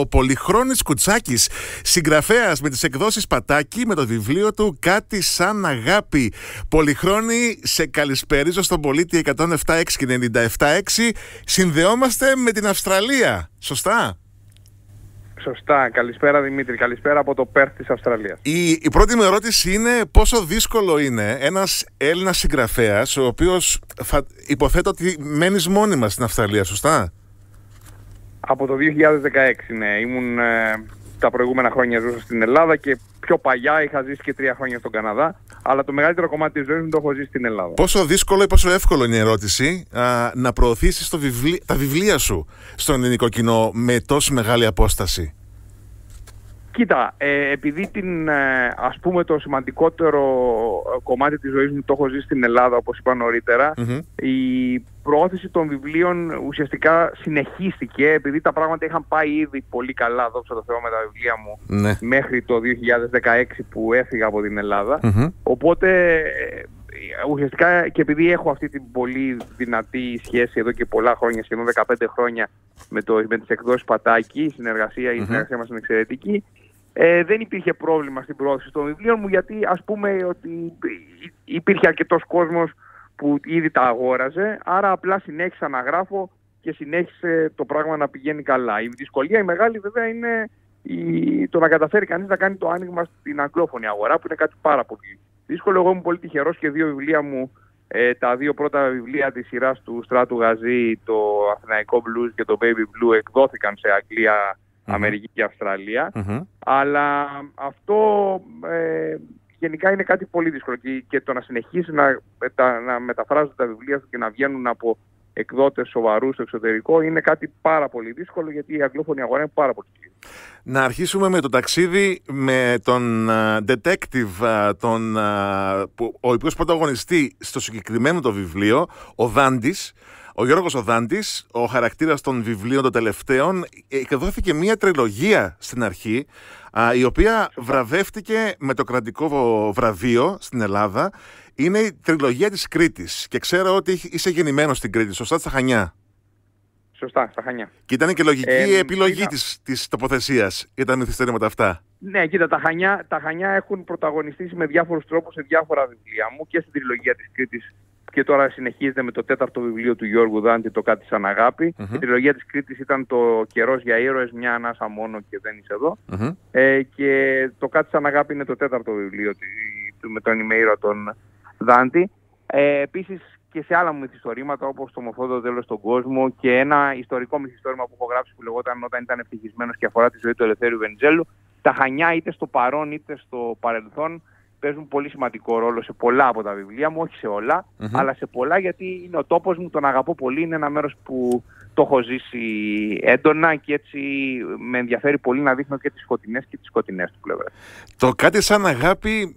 ο Πολυχρόνης Κουτσάκης, συγγραφέας με τις εκδόσεις Πατάκη, με το βιβλίο του «Κάτι σαν αγάπη». Πολυχρόνη, σε καλησπέριζω στον πολίτη 107.6 και 97.6. Συνδεόμαστε με την Αυστραλία, σωστά? Σωστά. Καλησπέρα Δημήτρη, καλησπέρα από το Πέρθ της Αυστραλίας. Η πρώτη μου ερώτηση είναι πόσο δύσκολο είναι ένας Έλληνας συγγραφέας, ο οποίος υποθέτω ότι μένεις μόνιμα στην Αυστραλία, σωστά? Από το 2016, ναι. Ήμουν τα προηγούμενα χρόνια ζούσα στην Ελλάδα και πιο παλιά είχα ζήσει και 3 χρόνια στον Καναδά, αλλά το μεγαλύτερο κομμάτι της ζωής μου το έχω ζήσει στην Ελλάδα. Πόσο δύσκολο ή πόσο εύκολο είναι η ερώτηση να προωθήσεις τα βιβλία σου στον ελληνικό κοινό με τόση μεγάλη απόσταση? Κοίτα, επειδή ας πούμε το σημαντικότερο κομμάτι της ζωής μου το έχω ζήσει στην Ελλάδα, όπως είπα νωρίτερα, η προώθηση των βιβλίων ουσιαστικά συνεχίστηκε, επειδή τα πράγματα είχαν πάει ήδη πολύ καλά, δόξα τω Θεώ, με τα βιβλία μου, μέχρι το 2016 που έφυγα από την Ελλάδα. Οπότε ουσιαστικά, και επειδή έχω αυτή την πολύ δυνατή σχέση εδώ και πολλά χρόνια, σχεδόν 15 χρόνια με τις εκδόσεις Πατάκη, η συνεργασία, μας είναι εξαιρετική, δεν υπήρχε πρόβλημα στην προώθηση των βιβλίων μου, γιατί ας πούμε ότι υπήρχε αρκετός κόσμος που ήδη τα αγόραζε, άρα απλά συνέχισα να γράφω και συνέχισε το πράγμα να πηγαίνει καλά. Η δυσκολία η μεγάλη βέβαια είναι το να καταφέρει κανείς να κάνει το άνοιγμα στην αγγλόφωνη αγορά, που είναι κάτι πάρα πολύ δύσκολο. Εγώ ήμουν πολύ τυχερός και 2 βιβλία μου, τα 2 πρώτα βιβλία της σειράς του Στράτου Γαζί, το Αθηναϊκό Μπλουζ και το Baby Blue, εκδόθηκαν σε Αγγλία, Αμερική και Αυστραλία. Αλλά αυτό γενικά είναι κάτι πολύ δύσκολο, και το να συνεχίσει να μεταφράζονται τα βιβλία σου και να βγαίνουν από εκδότες σοβαρούς στο εξωτερικό είναι κάτι πάρα πολύ δύσκολο, γιατί η αγγλόφωνη αγορά είναι πάρα πολύ δύσκολη. Να αρχίσουμε με το ταξίδι με τον detective, ο οποίος πρωταγωνιστεί στο συγκεκριμένο το βιβλίο, ο Δάντης, ο Γιώργος ο Δάντης, ο χαρακτήρας των βιβλίων των τελευταίων. Εκδόθηκε μια τριλογία στην αρχή, η οποία βραβεύτηκε με το κρατικό βραβείο στην Ελλάδα. Είναι η τριλογία της Κρήτης, και ξέρω ότι είσαι γεννημένος στην Κρήτη, σωστά, στα Χανιά? Σωστά, στα Χανιά. Και ήταν και λογική επιλογή της τοποθεσίας για τα μυθιστορήματα αυτά. Ναι, κοίτα, τα Χανιά έχουν πρωταγωνιστήσει με διάφορους τρόπους σε διάφορα βιβλία μου, και στην τριλογία της Κρήτης, και τώρα συνεχίζεται με το 4ο βιβλίο του Γιώργου Δάντη, το «Κάτι σαν αγάπη». Η τριλογία της Κρήτης ήταν το «Καιρός για ήρωες», «Μια ανάσα μόνο» και «Δεν είσαι εδώ». Και το «Κάτι σαν αγάπη» είναι το 4ο βιβλίο με τον ημέηρο τον Δάντη. Επίσης και σε άλλα μυθιστορήματα, όπως το «Ομορφότερο τέλος στον κόσμο», και ένα ιστορικό μυθιστόρημα που έχω γράψει που λεγόταν «Όταν ήταν ευτυχισμένος» και αφορά τη ζωή του Ελευθέριου Βενιζέλου. Τα Χανιά, είτε στο παρόν είτε στο παρελθόν, παίζουν πολύ σημαντικό ρόλο σε πολλά από τα βιβλία μου, όχι σε όλα, αλλά σε πολλά, γιατί είναι ο τόπος μου, τον αγαπώ πολύ, είναι ένα μέρος που το έχω ζήσει έντονα, και έτσι με ενδιαφέρει πολύ να δείχνω και τις σκοτεινές του πλευρές. Το «Κάτι σαν αγάπη»,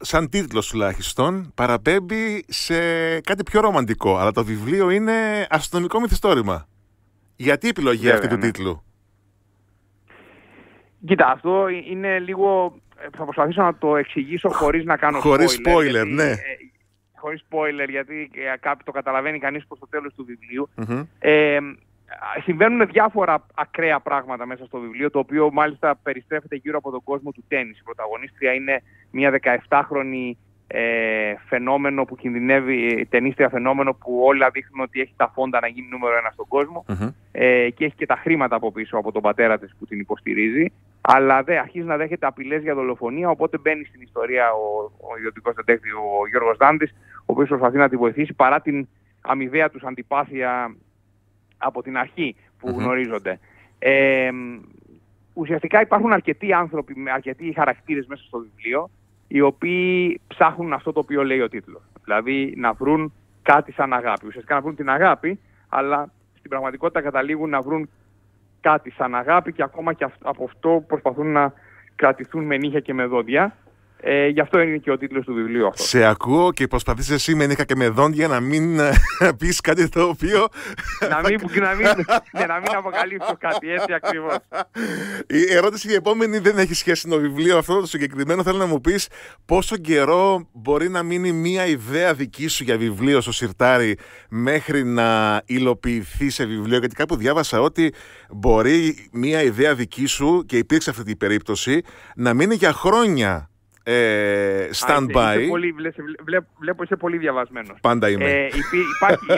σαν τίτλος τουλάχιστον, παραπέμπει σε κάτι πιο ρομαντικό, αλλά το βιβλίο είναι αστυνομικό μυθιστόρημα. Γιατί η επιλογή αυτή του τίτλου? Κοίτα, αυτό είναι λίγο... Θα προσπαθήσω να το εξηγήσω χωρίς να κάνω spoiler, γιατί, χωρίς spoiler, γιατί κάποιοι το καταλαβαίνει κανείς προς το τέλος του βιβλίου. Συμβαίνουν διάφορα ακραία πράγματα μέσα στο βιβλίο, το οποίο μάλιστα περιστρέφεται γύρω από τον κόσμο του τένις. Η πρωταγωνίστρια είναι μια 17χρονη ταινίστρια φαινόμενο που όλα δείχνουν ότι έχει τα φόντα να γίνει νούμερο 1 στον κόσμο, και έχει και τα χρήματα από πίσω από τον πατέρα της που την υποστηρίζει, αλλά αρχίζει να δέχεται απειλές για δολοφονία, οπότε μπαίνει στην ιστορία ο ιδιωτικός detective, ο Γιώργος Δάντης, ο οποίος προσπαθεί να τη βοηθήσει παρά την αμοιβαία τους αντιπάθεια από την αρχή που γνωρίζονται. Ουσιαστικά υπάρχουν αρκετοί άνθρωποι, αρκετοί χαρακτήρες μέσα στο βιβλίο, οι οποίοι ψάχνουν αυτό το οποίο λέει ο τίτλος. Δηλαδή να βρουν κάτι σαν αγάπη. Ουσιαστικά να βρουν την αγάπη, αλλά στην πραγματικότητα καταλήγουν να βρουν κάτι σαν αγάπη, και ακόμα και από αυτό προσπαθούν να κρατηθούν με νύχια και με δόντια. Γι' αυτό είναι και ο τίτλος του βιβλίου αυτό. Σε ακούω και προσπαθείς εσύ με νύχια και με δόντια να μην πεις κάτι το οποίο... να μην αποκαλύψω κάτι, έτσι ακριβώς. Η ερώτηση η επόμενη δεν έχει σχέση με το βιβλίο αυτό το συγκεκριμένο. Θέλω να μου πεις πόσο καιρό μπορεί να μείνει μία ιδέα δική σου για βιβλίο στο σιρτάρι μέχρι να υλοποιηθεί σε βιβλίο. Γιατί κάπου διάβασα ότι μπορεί μία ιδέα δική σου, και υπήρξε αυτή την περίπτωση, να μείνει για χρόνια. Stand by. Βλέπω είσαι πολύ διαβασμένος. Πάντα είμαι.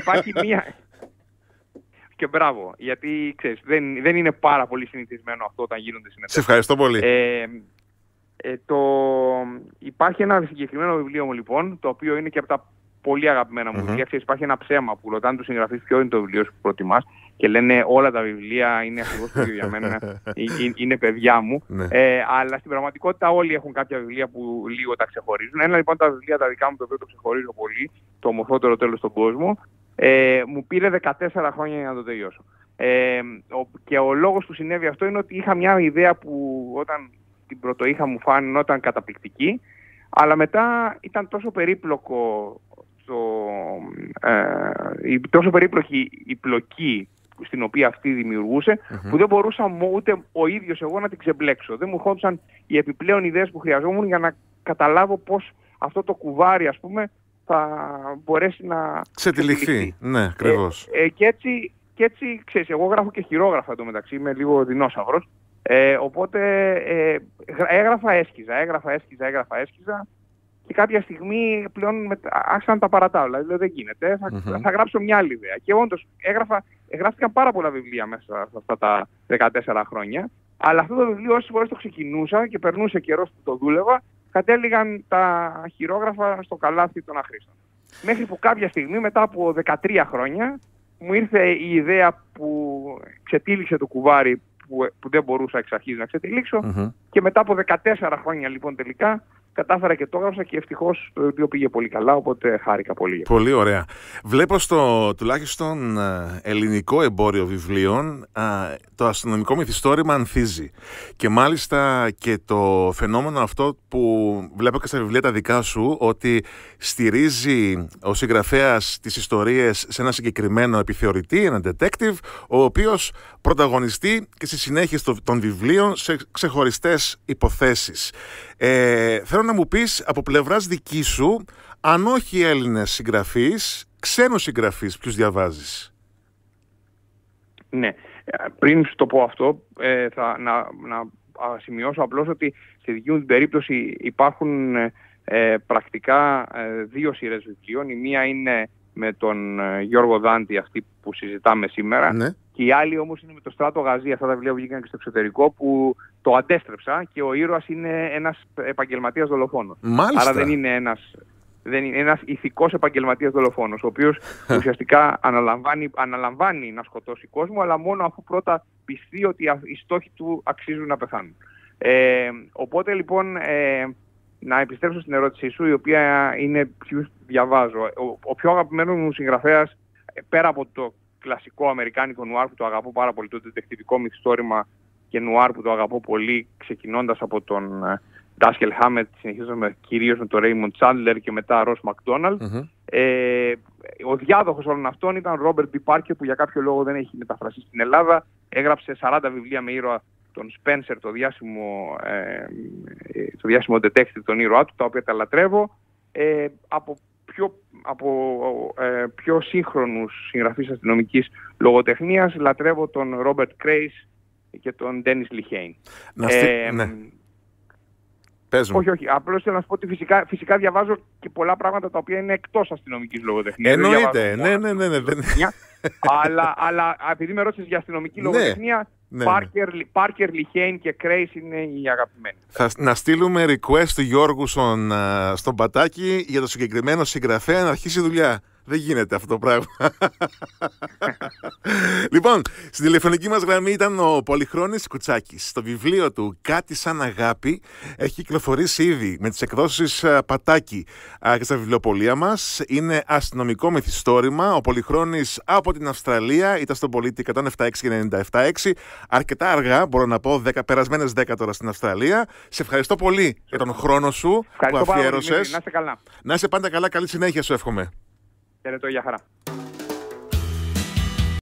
Υπάρχει μία... Και μπράβο, γιατί ξέρεις, δεν είναι πάρα πολύ συνηθισμένο αυτό όταν γίνονται συνεδρίες. Σε ευχαριστώ πολύ. Υπάρχει ένα συγκεκριμένο βιβλίο μου λοιπόν, το οποίο είναι και από τα πολύ αγαπημένα μου βιβλία. Υπάρχει ένα ψέμα που ρωτάνε τους συγγραφείς ποιο είναι το βιβλίο σου που προτιμάς και λένε όλα τα βιβλία είναι ακριβώς το ίδιο για μένα, είναι παιδιά μου. Αλλά στην πραγματικότητα όλοι έχουν κάποια βιβλία που λίγο τα ξεχωρίζουν. Ένα λοιπόν τα βιβλία τα δικά μου, το οποίο το ξεχωρίζω πολύ, το ομορφότερο τέλος στον κόσμο, μου πήρε 14 χρόνια για να το τελειώσω. Και ο λόγος που συνέβη αυτό είναι ότι είχα μια ιδέα που όταν την πρωτοείχα μου φάνηκε καταπληκτική, αλλά μετά ήταν τόσο περίπλοκο. Τόσο περίπλοκη η πλοκή στην οποία αυτή δημιουργούσε, που δεν μπορούσα ούτε ο ίδιος εγώ να την ξεμπλέξω. Δεν μου ερχόντουσαν οι επιπλέον ιδέες που χρειαζόμουν για να καταλάβω πώς αυτό το κουβάρι, ας πούμε, θα μπορέσει να ξετυλιχθεί. Ναι, ακριβώς. Και έτσι, ξέρεις, εγώ γράφω και χειρόγραφα το μεταξύ, είμαι λίγο δεινόσαυρος, οπότε έγραφα, έσκιζα. Και κάποια στιγμή πλέον άρχισα να τα παρατάω. Δηλαδή δεν γίνεται, θα γράψω μια άλλη ιδέα. Και όντως γράφτηκαν πάρα πολλά βιβλία μέσα σε αυτά τα 14 χρόνια. Αλλά αυτό το βιβλίο όσες φορές το ξεκινούσα και περνούσε καιρός που το δούλευα, κατέληγαν τα χειρόγραφα στο καλάθι των αχρήστων. Μέχρι που κάποια στιγμή, μετά από 13 χρόνια, μου ήρθε η ιδέα που ξετύλιξε το κουβάρι που δεν μπορούσα εξ αρχής να ξετυλίξω. Και μετά από 14 χρόνια λοιπόν τελικά κατάφερα και το έγραψα και ευτυχώς το βιβλίο πήγε πολύ καλά, οπότε χάρηκα πολύ. Πολύ ωραία. Βλέπω στο τουλάχιστον ελληνικό εμπόριο βιβλίων το αστυνομικό μυθιστόρημα ανθίζει. Και μάλιστα και το φαινόμενο αυτό που βλέπω και στα βιβλία τα δικά σου, ότι στηρίζει ο συγγραφέας τις ιστορίες σε ένα συγκεκριμένο επιθεωρητή, έναν detective, ο οποίος πρωταγωνιστεί και στη συνέχεια των βιβλίων σε ξεχωριστές υποθέσεις. Θέλω να μου πεις από πλευράς δική σου, αν όχι Έλληνες συγγραφείς, ξένους συγγραφείς, ποιους διαβάζεις? Ναι, πριν σου το πω αυτό, να σημειώσω απλώς ότι στη δική μου την περίπτωση υπάρχουν πρακτικά δύο σειρές βιβλίων. Η μία είναι με τον Γιώργο Δάντη, αυτή που συζητάμε σήμερα, και η άλλη όμως είναι με το Στράτο Γαζί, αυτά τα βιβλία που βγήκαν και στο εξωτερικό, που το αντέστρεψα και ο ήρωας είναι ένας επαγγελματίας δολοφόνος. Μάλιστα. Άρα δεν είναι ένας ηθικός επαγγελματίας δολοφόνος, ο οποίος ουσιαστικά αναλαμβάνει να σκοτώσει κόσμο, αλλά μόνο αφού πρώτα πιστεί ότι οι στόχοι του αξίζουν να πεθάνουν. Οπότε λοιπόν... Να επιστρέψω στην ερώτησή σου, η οποία είναι ποιους διαβάζω. Ο πιο αγαπημένος μου συγγραφέας, πέρα από το κλασικό αμερικάνικο νουάρ που το αγαπώ πάρα πολύ, το διτεκτιβικό μυθιστόρημα και νουάρ που το αγαπώ πολύ, ξεκινώντας από τον Dashiell Hammett, συνεχίζοντας κυρίως με τον Raymond Chandler και μετά Ross MacDonald. Ο διάδοχος όλων αυτών ήταν Robert B. Parker, που για κάποιο λόγο δεν έχει μεταφραστεί στην Ελλάδα. Έγραψε 40 βιβλία με ήρωα τον Spencer, το διάσημο detective, τον ήρωά του, τα οποία τα λατρεύω. Από πιο σύγχρονους συγγραφείς αστυνομικής λογοτεχνίας λατρεύω τον Robert Crais και τον Dennis Lehane. Όχι, απλώς θέλω να σου πω ότι φυσικά διαβάζω και πολλά πράγματα τα οποία είναι εκτός αστυνομικής λογοτεχνίας. Εννοείται, ναι. Αλλά επειδή με ρώτησες για αστυνομική λογοτεχνία, Πάρκερ, Λιχέιν και Κρέις είναι οι αγαπημένοι. Να στείλουμε request του Γιώργου στον Πατάκη για το συγκεκριμένο συγγραφέα να αρχίσει δουλειά. Δεν γίνεται αυτό το πράγμα. Λοιπόν, στην τηλεφωνική μας γραμμή ήταν ο Πολυχρόνης Κουτσάκης. Το βιβλίο του «Κάτι σαν αγάπη» έχει κυκλοφορήσει ήδη με τις εκδόσεις Πατάκη και στα βιβλιοπωλεία μας. Είναι αστυνομικό μυθιστόρημα. Ο Πολυχρόνης από την Αυστραλία ήταν στον Πολίτη 107.6 και 97.6. Αρκετά αργά, μπορώ να πω, περασμένες 10 τώρα στην Αυστραλία. Σε ευχαριστώ πολύ για τον χρόνο σου που αφιέρωσες. Να είσαι πάντα καλά. Καλή συνέχεια σου εύχομαι. Χαίρετο, για χαρά.